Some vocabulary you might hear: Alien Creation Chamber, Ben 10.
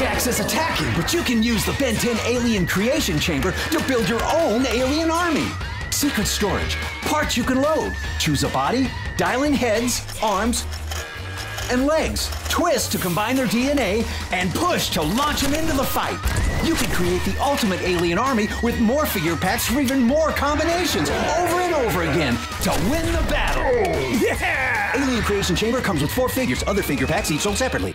big-axis attacking, but you can use the Ben 10 Alien Creation Chamber to build your own alien army. Secret storage, parts you can load. Choose a body, dial in heads, arms, and legs. Twist to combine their DNA, and push to launch them into the fight. You can create the ultimate alien army with more figure packs for even more combinations, over and over again, to win the battle. Yeah! Alien Creation Chamber comes with 4 figures, other figure packs each sold separately.